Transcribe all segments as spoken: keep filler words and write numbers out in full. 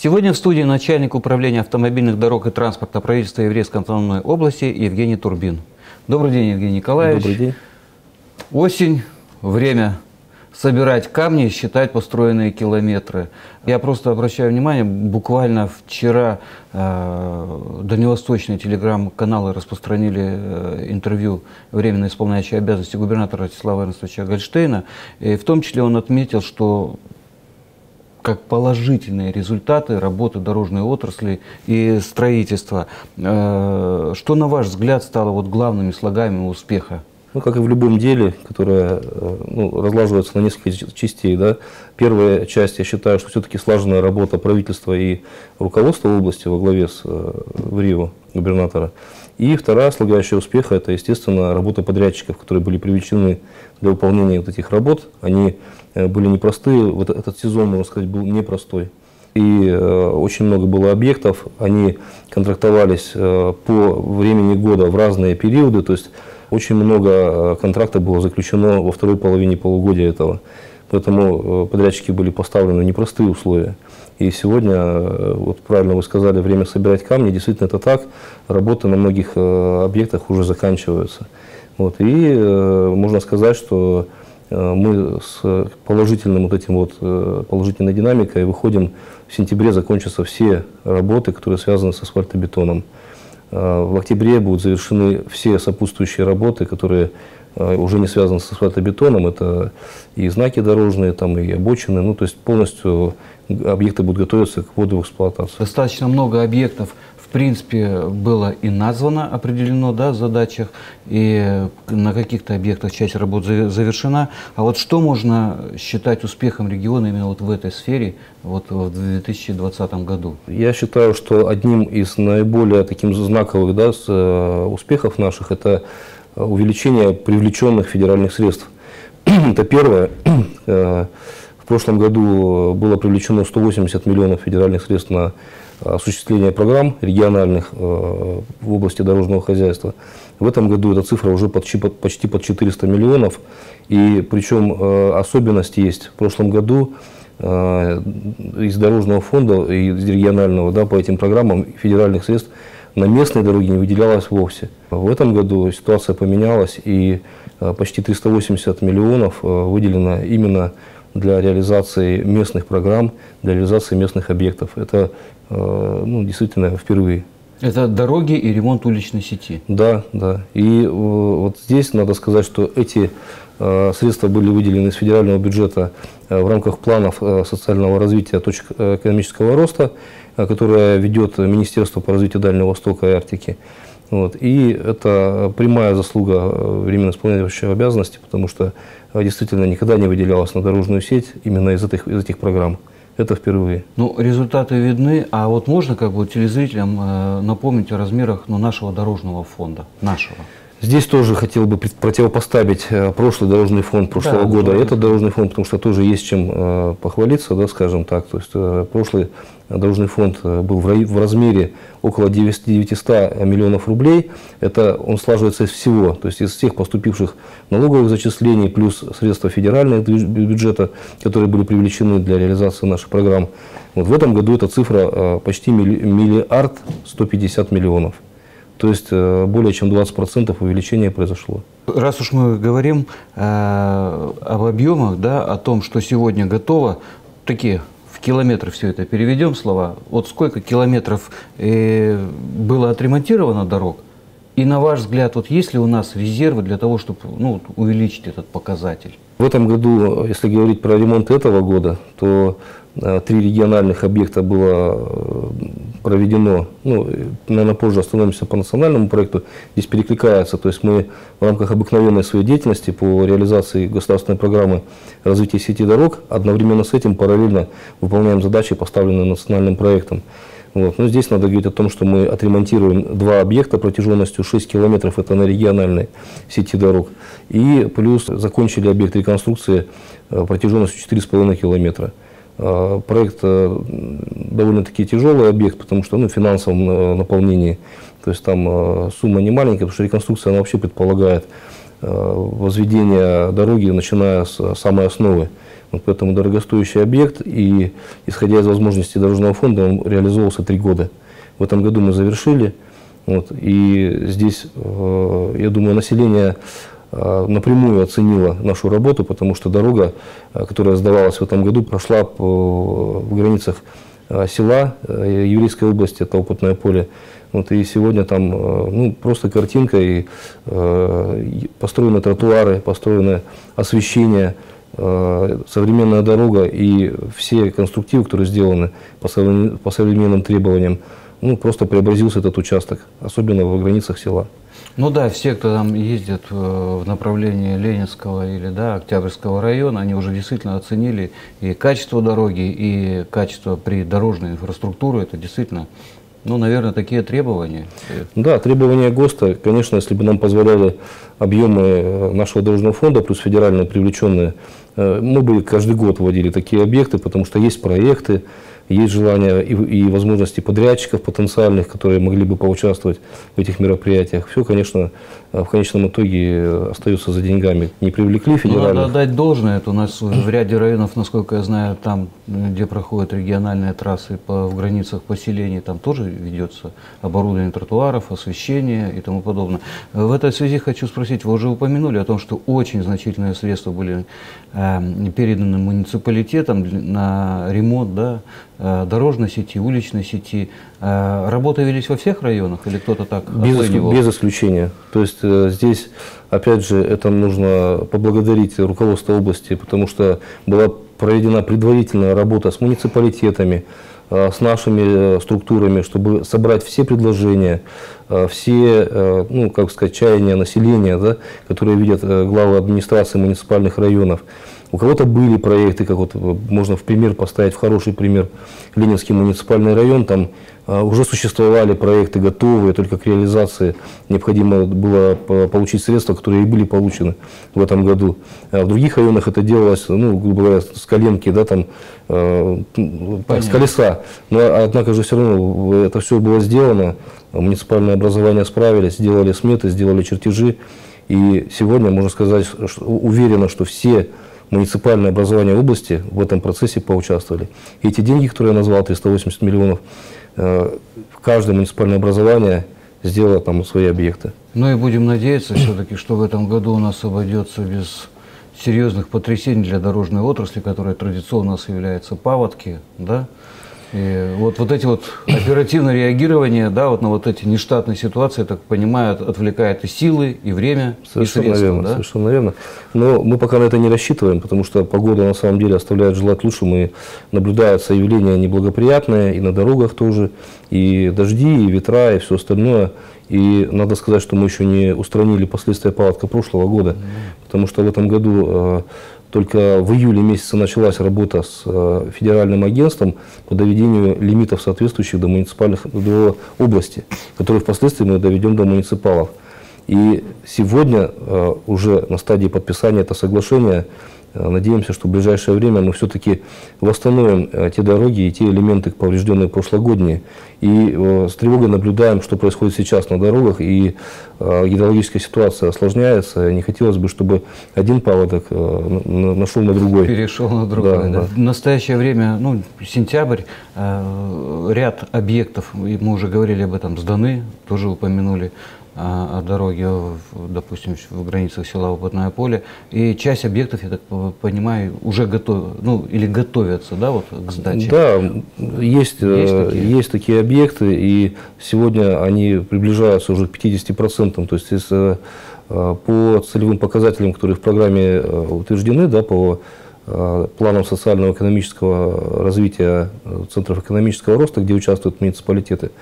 Сегодня в студии начальник управления автомобильных дорог и транспорта правительства Еврейской автономной области Евгений Турбин. Добрый день, Евгений Николаевич. Добрый день. Осень, время собирать камни и считать построенные километры. Я просто обращаю внимание, буквально вчера э, дальневосточные телеграм-каналы распространили э, интервью временно исполняющей обязанности губернатора Вячеслава Аннасовича Гольштейна. И в том числе он отметил, что как положительные результаты работы дорожной отрасли и строительства. Э, что, на ваш взгляд, стало вот главными слогаем успеха? Ну, как и в любом деле, которое ну, разлаживается на несколько частей. Да. Первая часть, я считаю, что все-таки слаженная работа правительства и руководства области во главе с Врио, губернатора. И вторая слагающая успеха – это, естественно, работа подрядчиков, которые были привлечены для выполнения вот этих работ. Они были непростые, вот этот сезон, можно сказать, был непростой. И э, очень много было объектов, они контрактовались э, по времени года в разные периоды, то есть очень много контрактов было заключено во второй половине полугодия этого. Поэтому подрядчики были поставлены в непростые условия. И сегодня, вот правильно вы сказали, время собирать камни, действительно это так. Работы на многих объектах уже заканчиваются. Вот. И можно сказать, что мы с положительным вот этим вот, положительной динамикой выходим. В сентябре закончатся все работы, которые связаны с асфальтобетоном. В октябре будут завершены все сопутствующие работы, которые уже не связаны с асфальтобетоном. Это и знаки дорожные, там, и обочины. Ну, то есть полностью объекты будут готовиться к вводу в эксплуатацию. Достаточно много объектов, в принципе, было и названо, определено, да, в задачах. И на каких-то объектах часть работ завершена. А вот что можно считать успехом региона именно вот в этой сфере вот в две тысячи двадцатом году? Я считаю, что одним из наиболее таким знаковых, да, успехов наших – это увеличение привлеченных федеральных средств. Это первое. В прошлом году было привлечено сто восемьдесят миллионов федеральных средств на осуществление программ региональных в области дорожного хозяйства. В этом году эта цифра уже почти под четыреста миллионов. И причем особенность есть. В прошлом году из дорожного фонда и из регионального, да, по этим программам федеральных средств на местные дороги не выделялось вовсе. В этом году ситуация поменялась, и почти триста восемьдесят миллионов выделено именно для реализации местных программ, для реализации местных объектов. Это ну, действительно впервые. Это дороги и ремонт уличной сети? Да, да. И вот здесь надо сказать, что эти средства были выделены из федерального бюджета в рамках планов социального развития точек экономического роста, которое ведет Министерство по развитию Дальнего Востока и Арктики. Вот. И это прямая заслуга временно исполняющего обязанности, потому что действительно никогда не выделялась на дорожную сеть именно из этих, из этих программ. Это впервые. Ну, результаты видны, а вот можно как бы телезрителям напомнить о размерах ну, нашего дорожного фонда? Нашего. Здесь тоже хотел бы противопоставить прошлый дорожный фонд прошлого да, года и этот дорожный фонд, потому что тоже есть чем похвалиться, да, скажем так. То есть прошлый дорожный фонд был в размере около девятисот миллионов рублей. Это он слаживается из всего, то есть из всех поступивших налоговых зачислений, плюс средства федерального бюджета, которые были привлечены для реализации наших программ. Вот в этом году эта цифра почти миллиард сто пятьдесят миллионов. То есть более чем двадцать процентов увеличения произошло. Раз уж мы говорим э, об объемах, да, о том, что сегодня готово, такие в километры все это переведем слова. Вот сколько километров э, было отремонтировано дорог? И на ваш взгляд, вот есть ли у нас резервы для того, чтобы ну, увеличить этот показатель? В этом году, если говорить про ремонт этого года, то три региональных объекта было проведено, ну, наверное, позже остановимся по национальному проекту, здесь перекликается, то есть мы в рамках обыкновенной своей деятельности по реализации государственной программы развития сети дорог одновременно с этим параллельно выполняем задачи, поставленные национальным проектом. Вот. Но здесь надо говорить о том, что мы отремонтируем два объекта протяженностью шесть километров, это на региональной сети дорог, и плюс закончили объект реконструкции протяженностью четыре с половиной километра. Проект довольно-таки тяжелый объект, потому что, ну, в финансовом наполнении, то есть там сумма не маленькая, потому что реконструкция она вообще предполагает возведение дороги, начиная с самой основы. Вот поэтому дорогостоящий объект, и исходя из возможностей дорожного фонда, он реализовался три года. В этом году мы завершили. Вот, и здесь, я думаю, население напрямую оценила нашу работу, потому что дорога, которая сдавалась в этом году, прошла по, в границах села Еврейской области, это Опытное поле. Вот, и сегодня там, ну, просто картинка, и, и построены тротуары, построено освещение, современная дорога и все конструктивы, которые сделаны по, современ, по современным требованиям. Ну, просто преобразился этот участок, особенно в границах села. Ну да, все, кто там ездит в направлении Ленинского или, да, Октябрьского района, они уже действительно оценили и качество дороги, и качество придорожной инфраструктуры. Это действительно, ну, наверное, такие требования. Да, требования ГОСТа, конечно, если бы нам позволяли объемы нашего дорожного фонда, плюс федеральные привлеченные, мы бы каждый год вводили такие объекты, потому что есть проекты, есть желания и, и возможности подрядчиков потенциальных, которые могли бы поучаствовать в этих мероприятиях. Все, конечно, в конечном итоге остается за деньгами. Не привлекли федеральных. Ну, надо отдать должное. Это у нас в ряде районов, насколько я знаю, там, где проходят региональные трассы по, в границах поселений, там тоже ведется оборудование тротуаров, освещение и тому подобное. В этой связи хочу спросить, вы уже упомянули о том, что очень значительные средства были э, переданы муниципалитетам на ремонт, да, дорожной сети, уличной сети. Работы велись во всех районах или кто-то так оценивал? Без исключения. То есть здесь, опять же, это нужно поблагодарить руководство области, потому что была проведена предварительная работа с муниципалитетами, с нашими структурами, чтобы собрать все предложения, все, ну, как сказать, чаяния населения, да, которые видят главы администрации муниципальных районов. У кого-то были проекты, как вот можно в пример поставить, в хороший пример, Ленинский муниципальный район, там а, уже существовали проекты готовые, только к реализации необходимо было получить средства, которые и были получены в этом году. А в других районах это делалось, ну, грубо говоря, с коленки, да, там, а, с колеса. Но, однако же, все равно это все было сделано, муниципальное образование справились, сделали сметы, сделали чертежи. И сегодня, можно сказать, что уверенно, что все муниципальное образование области в этом процессе поучаствовали. И эти деньги, которые я назвал, триста восемьдесят миллионов, каждое муниципальное образование сделало там свои объекты. Ну и будем надеяться все-таки, что в этом году у нас обойдется без серьезных потрясений для дорожной отрасли, которая традиционно у нас является паводки, да? И вот, вот эти вот оперативные реагирования, да, вот на вот эти нештатные ситуации, я так понимаю, отвлекает и силы, и время, совершенно и средства. Верно, да? Совершенно верно. Но мы пока на это не рассчитываем, потому что погода на самом деле оставляет желать лучшего. И наблюдаются явления неблагоприятные и на дорогах тоже, и дожди, и ветра, и все остальное. И надо сказать, что мы еще не устранили последствия паводка прошлого года, mm-hmm. потому что в этом году только в июле месяце началась работа с федеральным агентством по доведению лимитов, соответствующих до муниципальных, до области, которые впоследствии мы доведем до муниципалов. И сегодня уже на стадии подписания этого соглашения надеемся, что в ближайшее время мы все-таки восстановим те дороги и те элементы, поврежденные прошлогодние. И с тревогой наблюдаем, что происходит сейчас на дорогах, и гидрологическая ситуация осложняется. Не хотелось бы, чтобы один паводок нашел на другой. Перешел на другой. Да, да. Да. В настоящее время, ну, сентябрь, ряд объектов, мы уже говорили об этом, сданы, тоже упомянули о дороге, допустим, в границах села Опытное поле. И часть объектов, я так понимаю, уже готовы, ну, или готовятся, да, вот, к сдаче? Да, есть, есть, такие? есть такие объекты, и сегодня они приближаются уже к пятидесяти процентам. То есть если, по целевым показателям, которые в программе утверждены, да, по планом социально-экономического развития центров экономического роста, где участвуют муниципалитеты,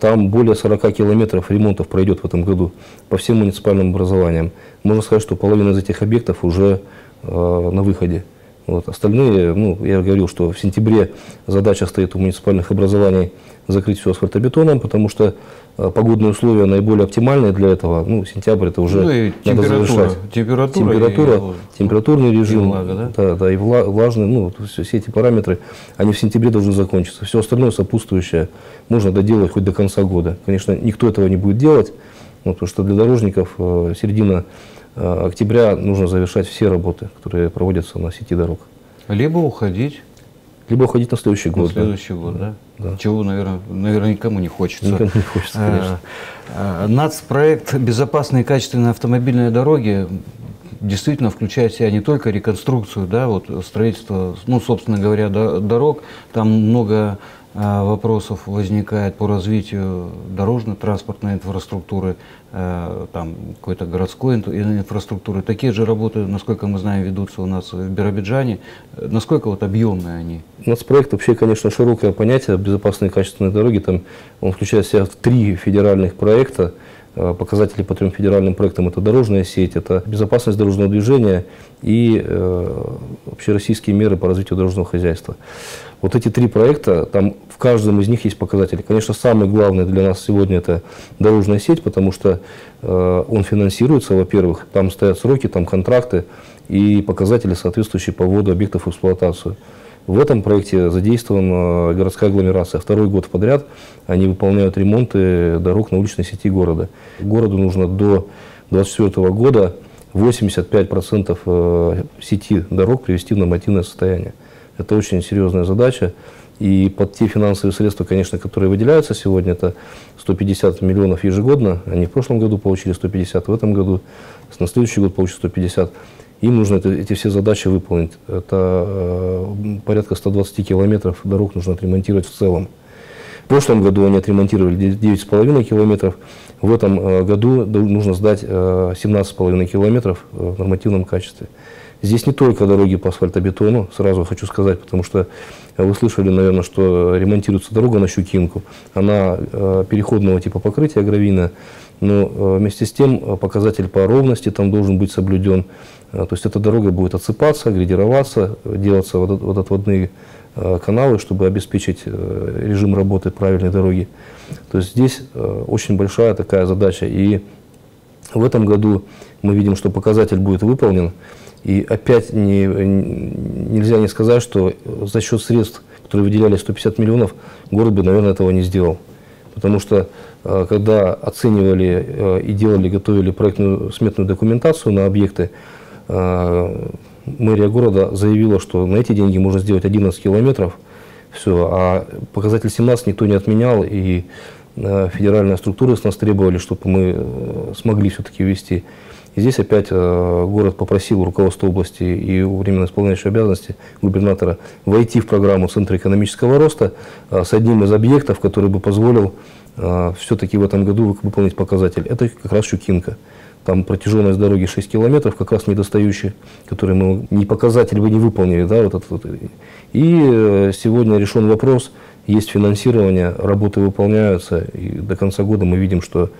там более сорока километров ремонтов пройдет в этом году по всем муниципальным образованиям. Можно сказать, что половина из этих объектов уже э, на выходе. Вот. Остальные, ну, я говорил, что в сентябре задача стоит у муниципальных образований закрыть все асфальтобетоном, потому что погодные условия наиболее оптимальные для этого. Ну, сентябрь это уже ну, и надо завершать. Температура, температура и температурный режим, и влага, да? Да, да, и влажный, ну, все, все эти параметры, они в сентябре должны закончиться. Все остальное сопутствующее можно доделать хоть до конца года. Конечно, никто этого не будет делать, ну, потому что для дорожников середина октября нужно завершать все работы, которые проводятся на сети дорог. Либо уходить. Либо уходить на следующий год. На следующий да? год, да. да. Чего, наверное, наверное, никому не хочется. Никому не хочется, конечно. А, а, нацпроект «Безопасные и качественные автомобильные дороги» действительно включает в себя не только реконструкцию, да, вот строительство, ну, собственно говоря, до, дорог. Там много а, вопросов возникает по развитию дорожно-транспортной инфраструктуры, а, там какой-то городской инфраструктуры. Такие же работы, насколько мы знаем, ведутся у нас в Биробиджане. Насколько вот объемные они? Нацпроект вообще, конечно, широкое понятие «Безопасные и качественные дороги». Там он включает в себя три федеральных проекта. Показатели по трем федеральным проектам – это дорожная сеть, это безопасность дорожного движения и э, общероссийские меры по развитию дорожного хозяйства. Вот эти три проекта, там в каждом из них есть показатели. Конечно, самый главный для нас сегодня – это дорожная сеть, потому что э, он финансируется, во-первых, там стоят сроки, там контракты и показатели, соответствующие по вводу объектов в эксплуатацию. В этом проекте задействована городская агломерация. Второй год подряд они выполняют ремонты дорог на уличной сети города. Городу нужно до две тысячи двадцать четвёртого года восемьдесят пять процентов сети дорог привести в нормативное состояние. Это очень серьезная задача. И под те финансовые средства, конечно, которые выделяются сегодня, это сто пятьдесят миллионов ежегодно. Они в прошлом году получили сто пятьдесят, в этом году, на следующий год получат сто пятьдесят. Им нужно это, эти все задачи выполнить. Это э, порядка ста двадцати километров дорог нужно отремонтировать в целом. В прошлом году они отремонтировали девять с половиной километров. В этом э, году нужно сдать э, семнадцать с половиной километров в нормативном качестве. Здесь не только дороги по асфальтобетону, сразу хочу сказать, потому что вы слышали, наверное, что ремонтируется дорога на Щукинку. Она э, переходного типа покрытия, гравийная, но э, вместе с тем показатель по ровности там должен быть соблюден. То есть эта дорога будет отсыпаться, грейдироваться, делаться водоотводные каналы, чтобы обеспечить режим работы правильной дороги. То есть здесь очень большая такая задача. И в этом году мы видим, что показатель будет выполнен. И опять не, нельзя не сказать, что за счет средств, которые выделяли сто пятьдесят миллионов, город бы, наверное, этого не сделал. Потому что когда оценивали и делали, готовили проектную сметную документацию на объекты, мэрия города заявила, что на эти деньги можно сделать одиннадцать километров, все, а показатель семнадцать никто не отменял, и федеральная структура с нас требовали, чтобы мы смогли все-таки вести. И здесь опять город попросил руководство области и у временно исполняющей обязанности губернатора войти в программу Центра экономического роста с одним из объектов, который бы позволил все-таки в этом году выполнить показатель. Это как раз Щукинка. Там протяженность дороги шесть километров, как раз недостающие, которые мы не показатель бы не выполнили. Да, вот этот, вот. И сегодня решен вопрос, есть финансирование, работы выполняются, и до конца года мы видим, что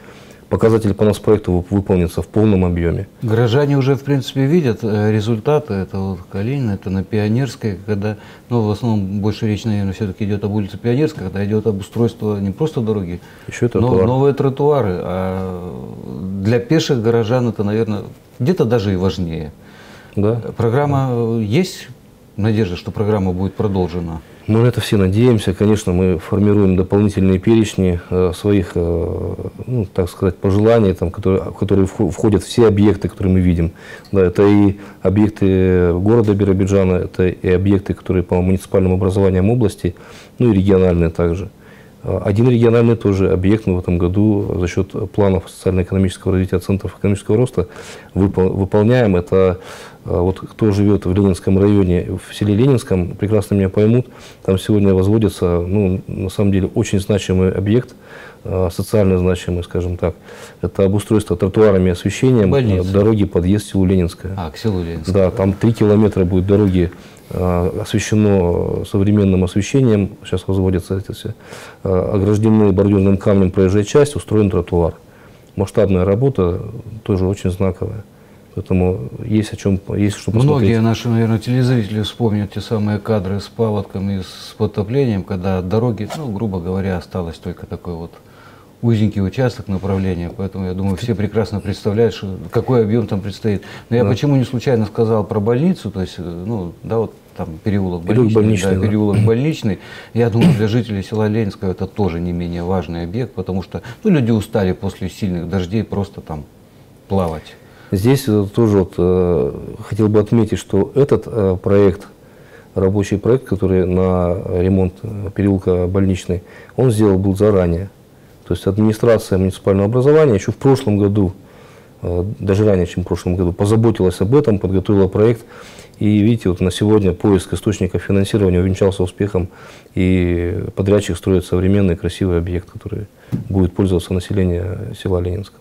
показатель по нацпроекту выполнится в полном объеме. Горожане уже, в принципе, видят результаты. Это вот Калинина, это на Пионерской, когда, ну, в основном, больше речь, наверное, все-таки идет об улице Пионерской, когда идет об устройстве не просто дороги, еще но новые тротуары. А для пеших горожан это, наверное, где-то даже и важнее. Да. Программа да. есть? Надежда, что программа будет продолжена? Мы на это все надеемся. Конечно, мы формируем дополнительные перечни э, своих, э, ну, так сказать, пожеланий, там, которые, в которые входят все объекты, которые мы видим. Да, это и объекты города Биробиджана, это и объекты, которые по муниципальным образованиям области, ну и региональные также. Один региональный тоже объект мы в этом году за счет планов социально-экономического развития центров экономического роста выполняем. Это вот кто живет в Ленинском районе, в селе Ленинском, прекрасно меня поймут, там сегодня возводится, ну, на самом деле, очень значимый объект, социально значимый, скажем так. Это обустройство тротуарами и освещением больница. Дороги подъезд к селу Ленинское. А, к селу Ленинское. Да, там три километра будет дороги. Освещено современным освещением, сейчас возводятся эти все, ограждены бордюрным камнем проезжая часть, устроен тротуар. Масштабная работа, тоже очень знаковая. Поэтому есть о чем, есть что посмотреть. Многие наши, наверное, телезрители вспомнят те самые кадры с паводком и с потоплением, когда от дороги, ну, грубо говоря, осталось только такой вот узенький участок направления. Поэтому, я думаю, все прекрасно представляют, что, какой объем там предстоит. Но я да. почему не случайно сказал про больницу, то есть, ну, да, вот там переулок Больничный, больничный, да, да. переулок Больничный. Я думаю, для жителей села Ленинского это тоже не менее важный объект, потому что, ну, люди устали после сильных дождей просто там плавать. Здесь тоже вот, э, хотел бы отметить, что этот э, проект, рабочий проект, который на ремонт переулка Больничный, он сделал был заранее. То есть администрация муниципального образования еще в прошлом году, э, даже ранее, чем в прошлом году, позаботилась об этом, подготовила проект. И видите, вот на сегодня поиск источников финансирования увенчался успехом, и подрядчик строит современный красивый объект, который будет пользоваться населением села Ленинского.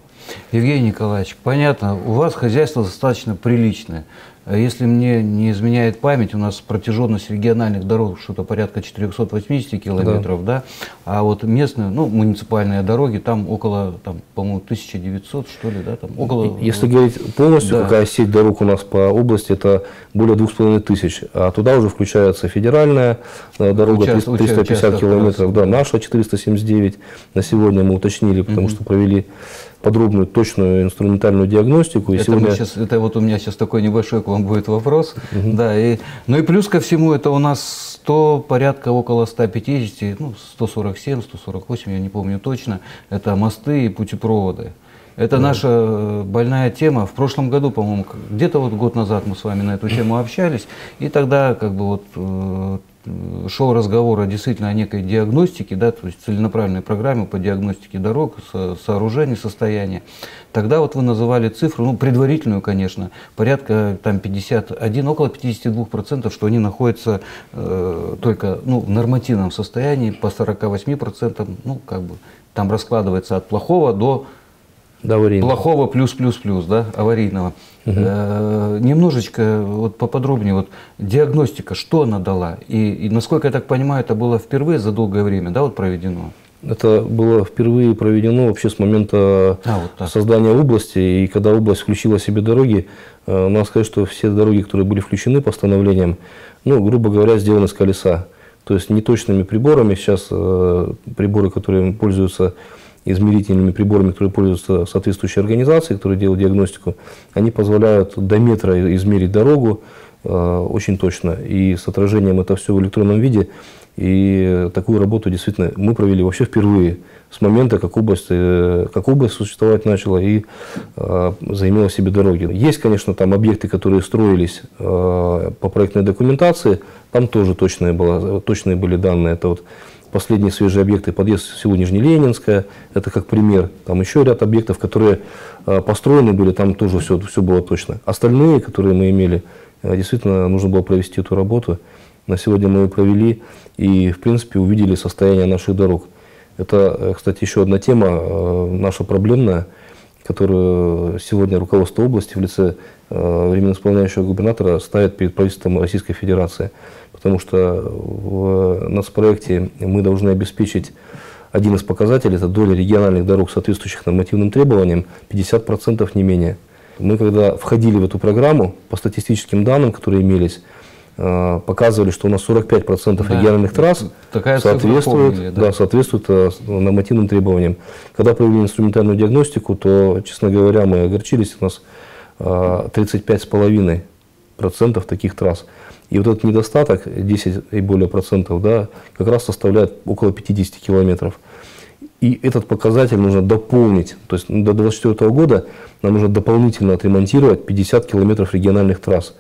Евгений Николаевич, понятно, у вас хозяйство достаточно приличное. Если мне не изменяет память, у нас протяженность региональных дорог что-то порядка четырёхсот восьмидесяти километров, да. да? А вот местные, ну, муниципальные дороги, там около, там, по-моему, тысяча девятьсот, что ли, да? Там около, если вот, говорить полностью, да. какая сеть дорог у нас по области, это более двух с половиной тысяч. А туда уже включается федеральная дорога, участок, триста пятьдесят километров, да, наша четыреста семьдесят девять. На сегодня мы уточнили, потому mm-hmm. что провели подробную, точную инструментальную диагностику. И это, сегодня... сейчас, это вот у меня сейчас такой небольшой к вам будет вопрос. Угу. Да, и, ну и плюс ко всему, это у нас сто, порядка около ста пятидесяти, ну, сто сорок семь, сто сорок восемь, я не помню точно, это мосты и путепроводы. Это да. наша больная тема. В прошлом году, по-моему, где-то вот год назад мы с вами на эту тему общались, и тогда как бы вот... Э шел разговор о, действительно о некой диагностике, да, то есть целенаправленной программе по диагностике дорог, со, сооружений, состояния. Тогда вот вы называли цифру, ну, предварительную, конечно, порядка там пятьдесят один, около пятидесяти двух процентов, что они находятся э, только, ну, в нормативном состоянии, по сорока восьми процентам, ну, как бы, там раскладывается от плохого до... плохого плюс-плюс-плюс, да, аварийного. Угу. Э, немножечко вот поподробнее, вот, диагностика, что она дала? И, и, насколько я так понимаю, это было впервые за долгое время, да, вот проведено? Это было впервые проведено вообще с момента а, вот создания области. И когда область включила себе дороги, э, надо сказать, что все дороги, которые были включены постановлением, ну, грубо говоря, сделаны с колеса. То есть неточными приборами. Сейчас э, приборы, которые пользуются... измерительными приборами, которые пользуются соответствующие организации, которые делают диагностику, они позволяют до метра измерить дорогу э, очень точно. И с отражением это все в электронном виде. И такую работу действительно мы провели вообще впервые с момента, как область, э, как область существовать начала и э, заимела себе дороги. Есть, конечно, там объекты, которые строились э, по проектной документации, там тоже точные, было, точные были данные. Это вот последние свежие объекты, подъезд в село Нижнеленинское, это как пример. Там еще ряд объектов, которые построены были, там тоже все, все было точно. Остальные, которые мы имели, действительно нужно было провести эту работу. На сегодня мы ее провели и, в принципе, увидели состояние наших дорог. Это, кстати, еще одна тема наша проблемная, которую сегодня руководство области в лице временно исполняющего губернатора ставит перед правительством Российской Федерации. Потому что в нацпроекте мы должны обеспечить один из показателей, это доля региональных дорог, соответствующих нормативным требованиям, пятьдесят процентов не менее. Мы, когда входили в эту программу, по статистическим данным, которые имелись, показывали, что у нас сорок пять процентов да, региональных трасс соответствует, помнили, да. Да, соответствует нормативным требованиям. Когда провели инструментальную диагностику, то, честно говоря, мы огорчились, у нас тридцать пять и пять десятых процента таких трасс. И вот этот недостаток, десять и более процентов, да, как раз составляет около пятидесяти километров. И этот показатель нужно дополнить. То есть до две тысячи двадцать четвёртого года нам нужно дополнительно отремонтировать пятьдесят километров региональных трасс.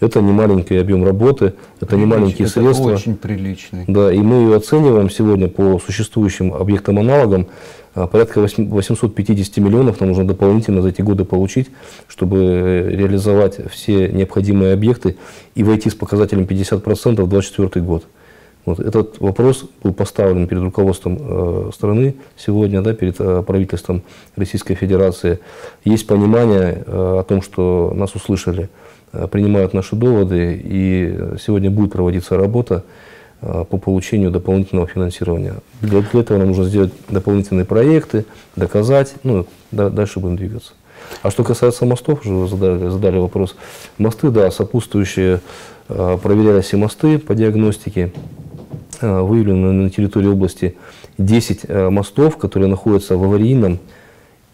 Это не маленький объем работы, это Прилич, не маленькие это средства. Очень приличный. Да, и мы ее оцениваем сегодня по существующим объектам-аналогам. Порядка восьмисот пятидесяти миллионов нам нужно дополнительно за эти годы получить, чтобы реализовать все необходимые объекты и войти с показателем пятьдесят процентов в две тысячи двадцать четвёртый год. Вот этот вопрос был поставлен перед руководством э, страны сегодня, да, перед э, правительством Российской Федерации. Есть понимание э, о том, что нас услышали, э, принимают наши доводы, и сегодня будет проводиться работа по получению дополнительного финансирования. Для этого нам нужно сделать дополнительные проекты, доказать, ну, дальше будем двигаться. А что касается мостов, уже задали, задали вопрос. Мосты, да, сопутствующие, проверялись и мосты по диагностике. Выявлено на территории области десять мостов, которые находятся в аварийном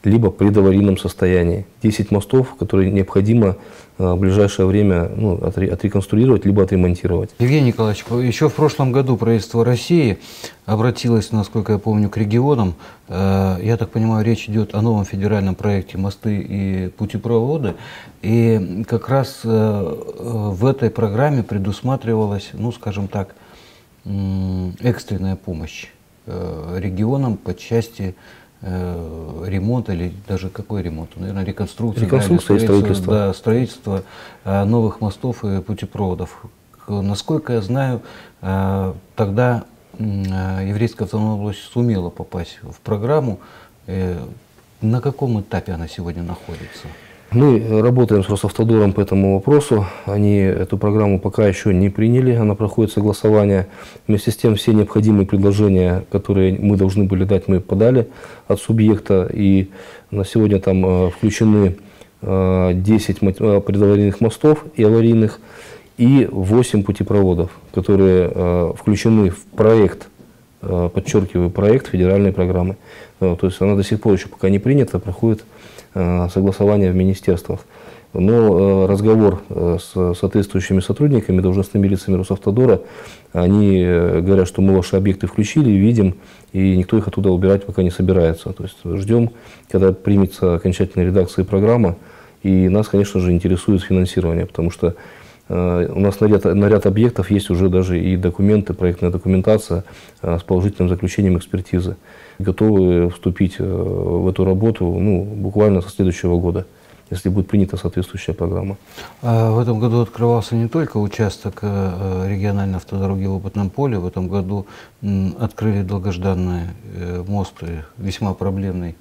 либо предаварийном состоянии. десять мостов, которые необходимо в ближайшее время ну, отреконструировать, либо отремонтировать. Евгений Николаевич, еще в прошлом году правительство России обратилось, насколько я помню, к регионам. Я так понимаю, речь идет о новом федеральном проекте «Мосты и путепроводы». И как раз в этой программе предусматривалась, ну, скажем так, экстренная помощь регионам по части ремонт или даже какой ремонт, наверное, реконструкция, реконструкция да, строительство, да, строительство новых мостов и путепроводов. Насколько я знаю, тогда Еврейская автономная область сумела попасть в программу. На каком этапе она сегодня находится? Мы работаем с Росавтодором по этому вопросу. Они эту программу пока еще не приняли. Она проходит согласование. Вместе с тем все необходимые предложения, которые мы должны были дать, мы подали от субъекта. И на сегодня там включены десять предаварийных мостов и аварийных, и восемь путепроводов, которые включены в проект, подчеркиваю, проект федеральной программы. То есть она до сих пор еще пока не принята, проходит согласование в министерствах. Но разговор с соответствующими сотрудниками, должностными лицами Росавтодора, они говорят, что мы ваши объекты включили, видим, и никто их оттуда убирать пока не собирается. То есть ждем, когда примется окончательная редакция программы, и нас, конечно же, интересует финансирование, потому что у нас на ряд, на ряд объектов есть уже даже и документы, проектная документация с положительным заключением экспертизы. Готовы вступить в эту работу ну, буквально со следующего года, если будет принята соответствующая программа. В этом году открывался не только участок региональной автодороги в Опытном поле, в этом году открыли долгожданный мост, весьма проблемный,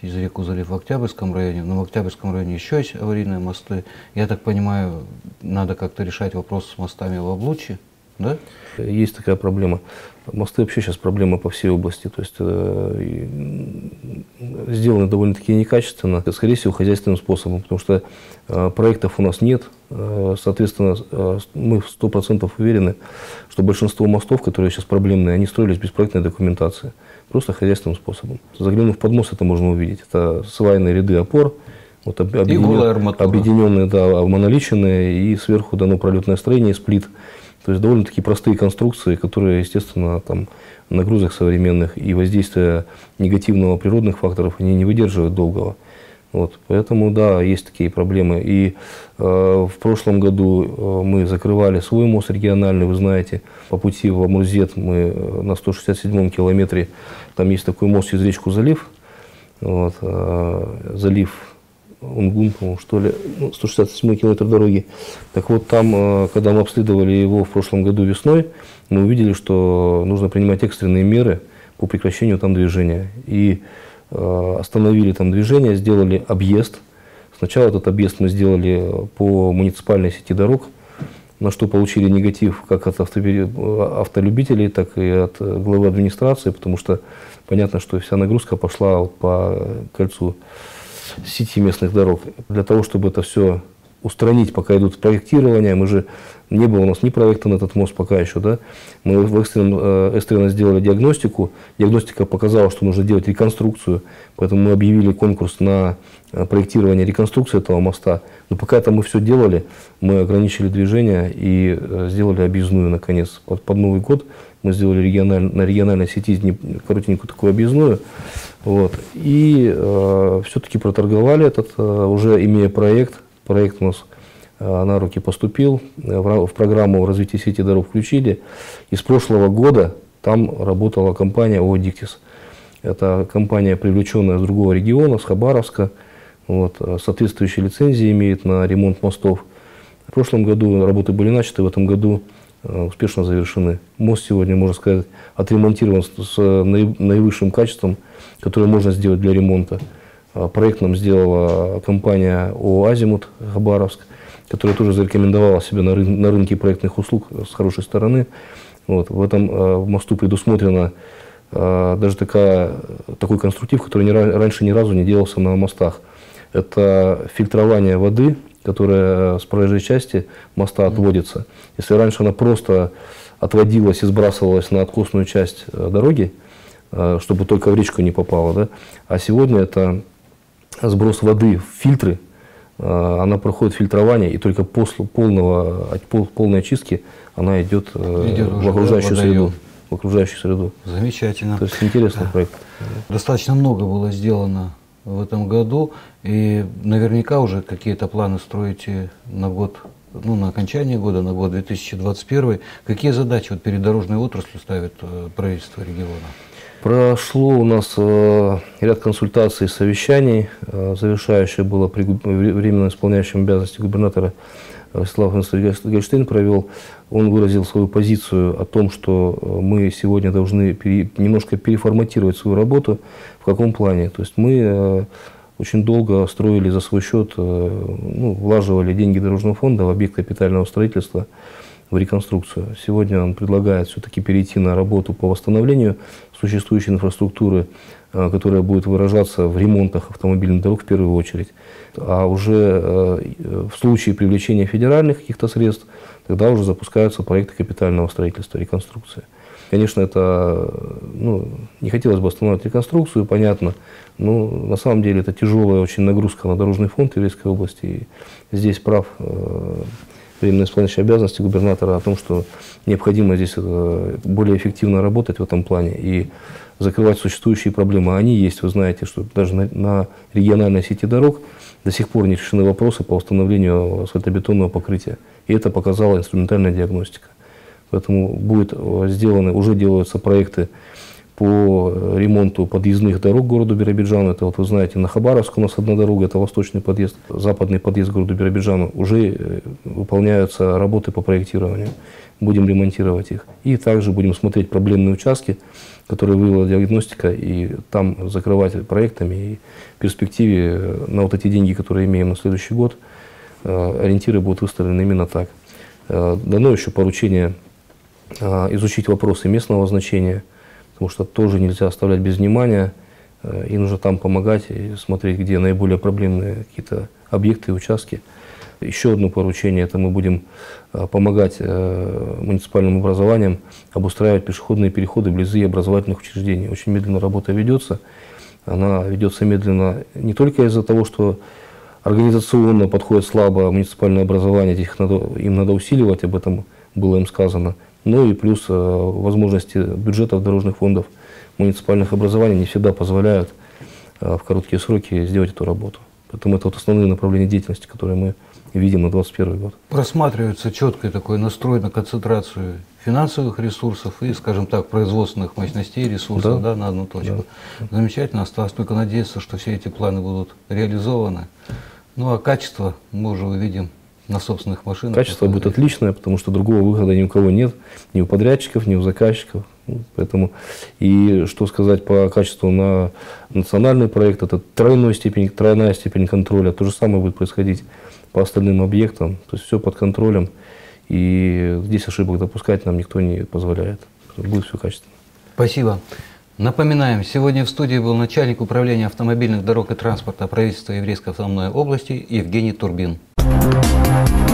из реку залив в Октябрьском районе, но в Октябрьском районе еще есть аварийные мосты. Я так понимаю, надо как-то решать вопрос с мостами в Облучье, да? Есть такая проблема. Мосты вообще сейчас проблема по всей области, то есть э, сделаны довольно-таки некачественно, скорее всего, хозяйственным способом, потому что э, проектов у нас нет, э, соответственно, э, мы в сто процентов уверены, что большинство мостов, которые сейчас проблемные, они строились без проектной документации, просто хозяйственным способом. Заглянув под мост, это можно увидеть, это свайные ряды опор, вот, об, объединен, объединенные, да, моноличные, и сверху дано пролетное строение, сплит. То есть довольно-таки простые конструкции, которые, естественно, там, нагрузок современных и воздействия негативного природных факторов они не выдерживают долгого. Вот. Поэтому, да, есть такие проблемы. И э, в прошлом году мы закрывали свой мост региональный, вы знаете, по пути в Амурзет мы на сто шестьдесят седьмом километре, там есть такой мост через речку залив, вот, э, залив. Унгун, что ли, сто шестьдесят седьмой километр дороги. Так вот, там, когда мы обследовали его в прошлом году весной, мы увидели, что нужно принимать экстренные меры по прекращению там движения. И э, остановили там движение, сделали объезд. Сначала этот объезд мы сделали по муниципальной сети дорог, на что получили негатив как от автолюбителей, так и от главы администрации, потому что понятно, что вся нагрузка пошла вот по кольцу сети местных дорог. Для того, чтобы это все устранить, пока идут проектирования, мы же, не было у нас ни проекта на этот мост пока еще, да, мы в экстренно, экстренно сделали диагностику, диагностика показала, что нужно делать реконструкцию, поэтому мы объявили конкурс на проектирование реконструкции этого моста, но пока это мы все делали, мы ограничили движение и сделали объездную, наконец, под, под Новый год. Мы сделали региональ, на региональной сети коротенькую такую объездную. Вот. И э, все-таки проторговали этот, э, уже имея проект. Проект у нас э, на руки поступил. В, в программу развития сети дорог включили. И с прошлого года там работала компания «Одикис». Это компания, привлеченная с другого региона, с Хабаровска. Вот. Соответствующие лицензии имеет на ремонт мостов. В прошлом году работы были начаты, в этом году успешно завершены. Мост сегодня, можно сказать, отремонтирован с наивысшим качеством, которое можно сделать для ремонта. Проект нам сделала компания «ОАЗИМУТ» Хабаровск, которая тоже зарекомендовала себя на, ры на рынке проектных услуг с хорошей стороны. Вот. В этом в мосту предусмотрено даже такая, такой конструктив, который не, раньше ни разу не делался на мостах. это фильтрование воды, которая с проезжей части моста отводится. Если раньше она просто отводилась и сбрасывалась на откосную часть дороги, чтобы только в речку не попало, да? А сегодня это сброс воды в фильтры, она проходит фильтрование, и только после полного, полной очистки она идет, идет в окружающую среду. В окружающую среду. Замечательно. То есть интересный проект. Достаточно много было сделано в этом году, и наверняка уже какие-то планы строите на год, ну, на окончание года, на год две тысячи двадцать первый. Какие задачи вот перед дорожной отраслью ставит правительство региона? Прошло у нас ряд консультаций и совещаний. Завершающее было при временно исполняющем обязанности губернатора Вячеслав Аннасович Гольштейн провел. Он выразил свою позицию о том, что мы сегодня должны пере, немножко переформатировать свою работу. В каком плане? То есть мы очень долго строили за свой счет, ну, влаживали деньги дорожного фонда в объекты капитального строительства, в реконструкцию. Сегодня он предлагает все-таки перейти на работу по восстановлению существующей инфраструктуры, которая будет выражаться в ремонтах автомобильных дорог в первую очередь. А уже в случае привлечения федеральных каких-то средств, тогда уже запускаются проекты капитального строительства, реконструкции. Конечно, это, ну, не хотелось бы останавливать реконструкцию, понятно, но на самом деле это тяжелая очень нагрузка на дорожный фонд Еврейской области. И здесь прав временно исполняющий обязанности губернатора о том, что необходимо здесь более эффективно работать в этом плане и закрывать существующие проблемы. Они есть, вы знаете, что даже на, на региональной сети дорог до сих пор не решены вопросы по установлению асфальтобетонного покрытия. И это показала инструментальная диагностика. Поэтому будут сделаны, уже делаются проекты по ремонту подъездных дорог к городу Биробиджану. Это, вот вы знаете, на Хабаровск у нас одна дорога, это восточный подъезд, западный подъезд к городу Биробиджану. Уже выполняются работы по проектированию. Будем ремонтировать их. И также будем смотреть проблемные участки, которые вывела диагностика, и там закрывать проектами. И в перспективе на вот эти деньги, которые имеем на следующий год, ориентиры будут выставлены именно так. Дано еще поручение изучить вопросы местного значения, потому что тоже нельзя оставлять без внимания, и нужно там помогать и смотреть, где наиболее проблемные какие-то объекты и участки. Еще одно поручение – это мы будем помогать муниципальным образованиям обустраивать пешеходные переходы вблизи образовательных учреждений. Очень медленно работа ведется. Она ведется медленно не только из-за того, что организационно подходит слабо муниципальное образование, их надо, им надо усиливать, об этом было им сказано, но и плюс возможности бюджетов дорожных фондов муниципальных образований не всегда позволяют в короткие сроки сделать эту работу. Поэтому это вот основные направления деятельности, которые мы видим на две тысячи двадцать первый год. Просматривается четкий такой настрой на концентрацию финансовых ресурсов и, скажем так, производственных мощностей, ресурсов, да, да, на одну точку. Да. Замечательно. Осталось только надеяться, что все эти планы будут реализованы. Ну а качество мы уже увидим на собственных машинах. Качество будет отличное, потому что другого выхода ни у кого нет, ни у подрядчиков, ни у заказчиков. Поэтому, и что сказать по качеству на национальный проект, это тройной степень, тройная степень контроля. То же самое будет происходить по остальным объектам. То есть все под контролем. И здесь ошибок допускать нам никто не позволяет. Будет все качественно. Спасибо. Напоминаем, сегодня в студии был начальник управления автомобильных дорог и транспорта правительства Еврейской автономной области Евгений Турбин.